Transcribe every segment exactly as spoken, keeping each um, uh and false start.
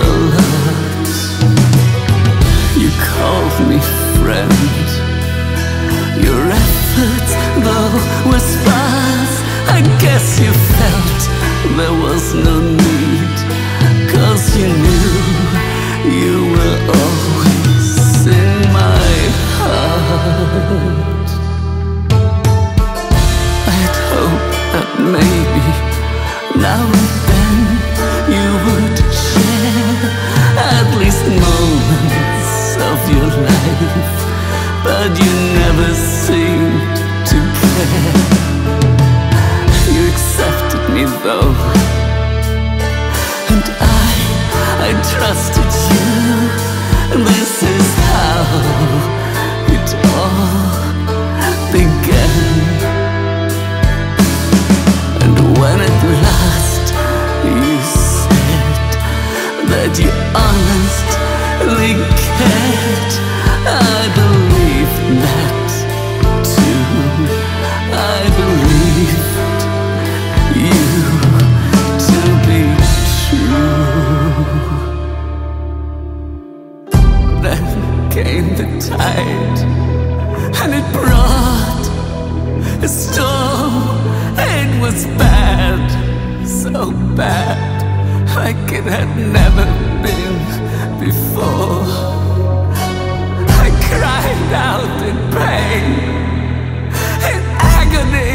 alas. You called me friend. Your effort, though, was sparse. I guess you felt there was no need, 'cause you knew you were always in my heart. I'd hope that maybe now and then you would share at least moments of your life, but you never seemed to care. You accepted me though, and I, I trusted you. This is how it all began. And when at last you said that you honestly cared, I believed that too. I believed you to be true. Then came the tide, and it brought a storm. It was bad, so bad, like it had never been before. I cried out in pain, in agony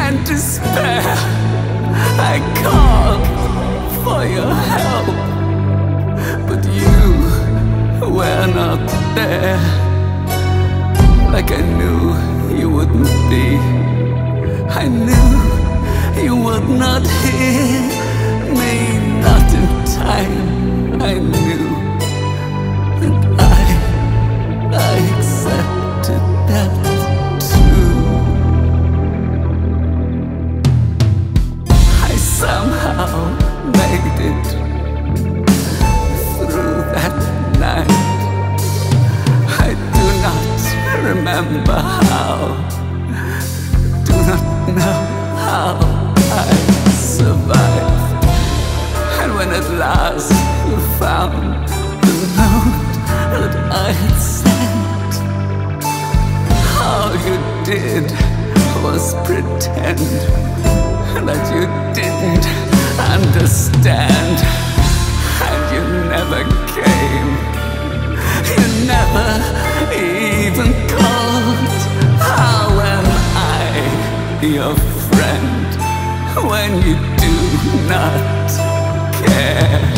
and despair. I called for your help, but you were not there. Like I knew you wouldn't be, I knew you would not hear me, not in time. I knew, and I, I accepted that too. I somehow made it through that night. I do not remember how, know how I survived. And when at last you found the note that I had sent, all you did was pretend that you didn't understand. And you never came. You never even called. How am I your friend when you do not care?